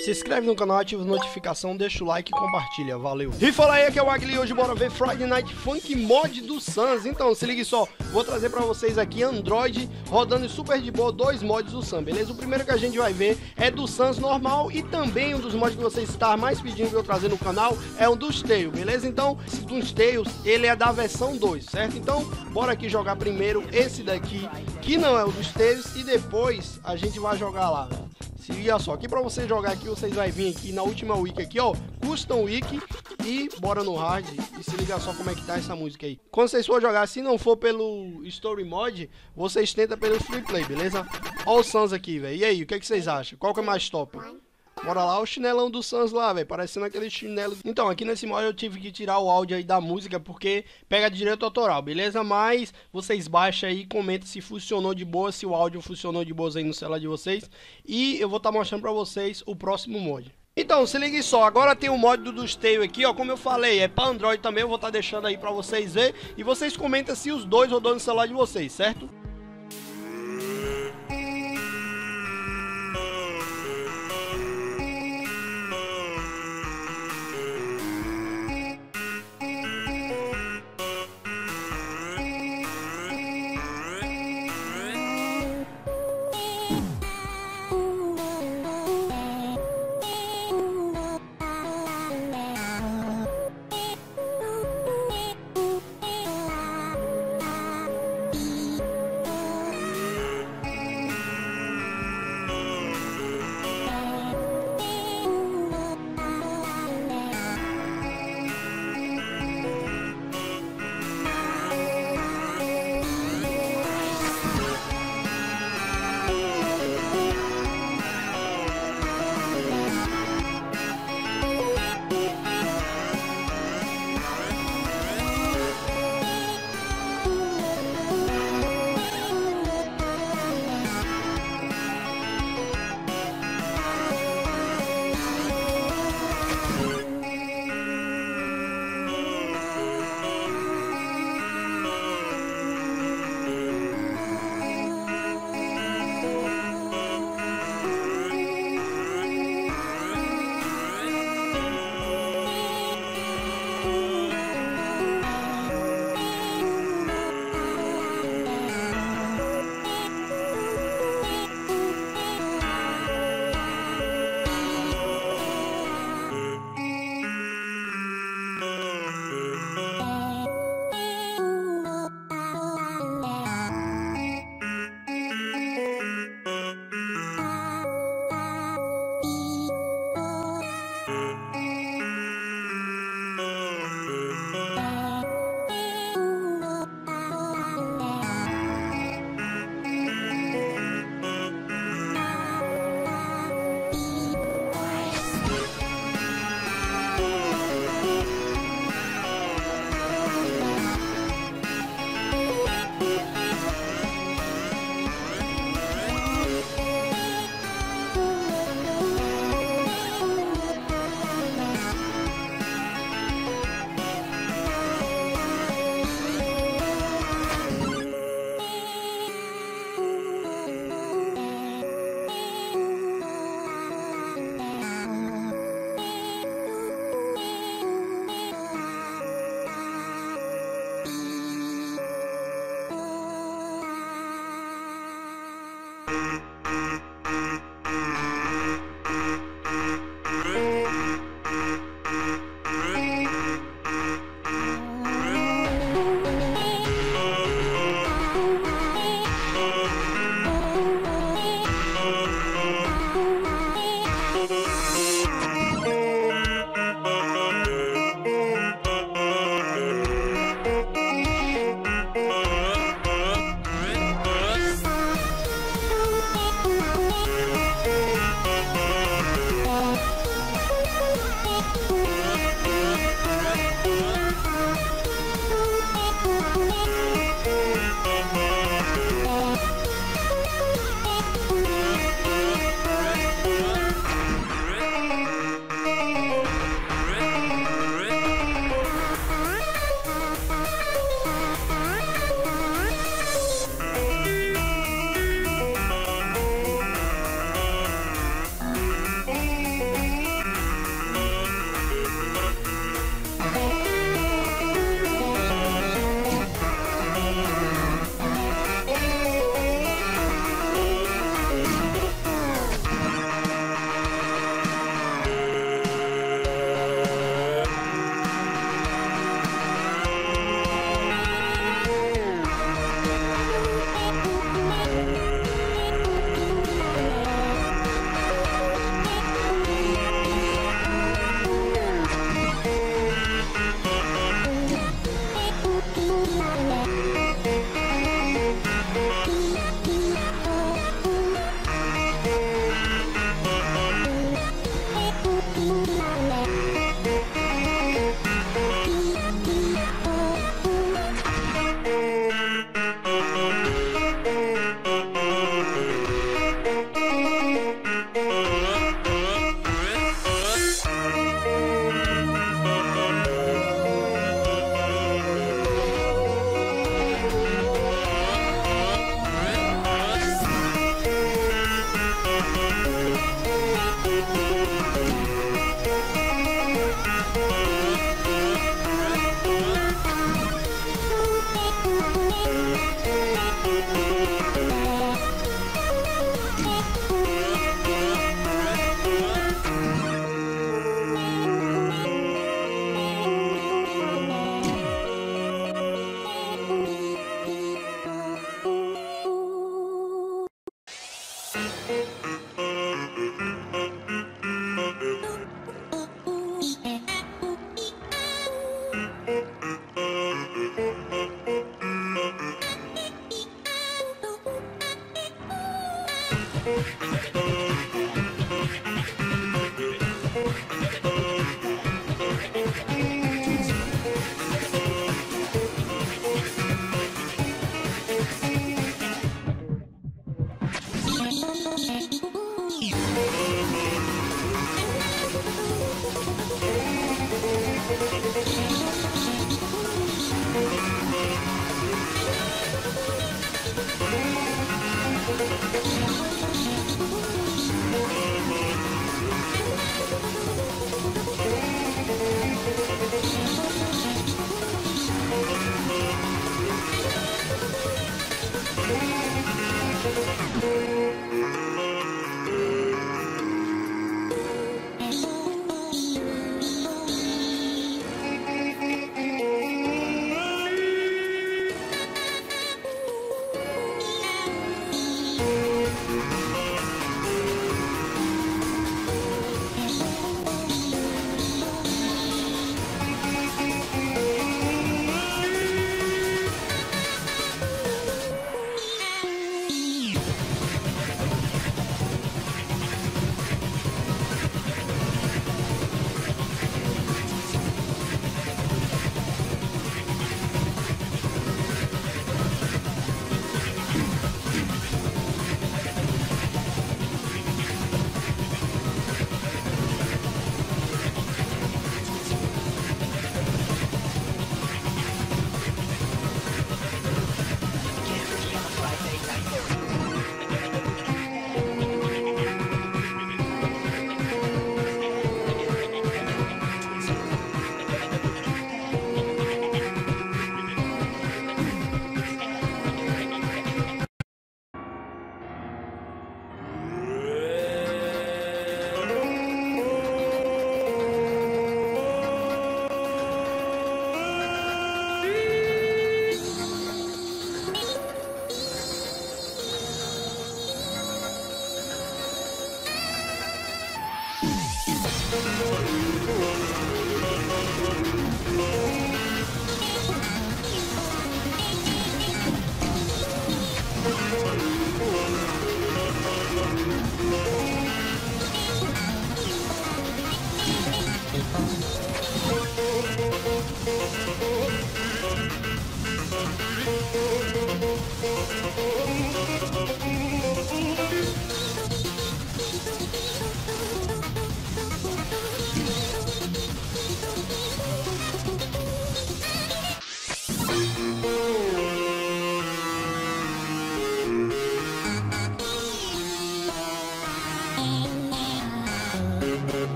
Se inscreve no canal, ativa a notificação, deixa o like e compartilha. Valeu! E fala aí, que é o Agli, hoje bora ver Friday Night Funk mod do Sans. Então, se ligue só, vou trazer pra vocês aqui Android, rodando super de boa, dois mods do Sans, beleza? O primeiro que a gente vai ver é do Sans normal e também um dos mods que vocês estão mais pedindo que eu trazer no canal é o Dusttale, beleza? Então, esse Dusttale, ele é da versão 2, certo? Então, bora aqui jogar primeiro esse daqui, que não é o Dusttale, e depois a gente vai jogar lá, velho. Se liga só, aqui pra você jogar aqui, vocês vão vir aqui na última wiki aqui, ó, Custom Wiki, e bora no hard, e se liga só como é que tá essa música aí. Quando vocês for jogar, se não for pelo Story Mod, vocês tentam pelo Free Play, beleza? Ó o Sans aqui, velho, e aí, o que é que vocês acham? Qual que é mais top? Bora lá, o chinelão do Sans lá, velho, parecendo aquele chinelo. Então, aqui nesse mod eu tive que tirar o áudio aí da música, porque pega direito autoral, beleza? Mas vocês baixam aí e comentam se funcionou de boa, se o áudio funcionou de boas aí no celular de vocês. E eu vou estar mostrando pra vocês o próximo mod. Então, se liguem só, agora tem o mod do Dusttale aqui, ó, como eu falei, é pra Android também, eu vou estar deixando aí pra vocês verem. E vocês comentam se os dois rodou no celular de vocês, certo?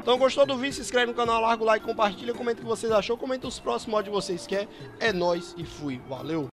Então gostou do vídeo, se inscreve no canal, larga o like, compartilha, comenta o que vocês achou, comenta os próximos mods que vocês querem. É nóis e fui, valeu!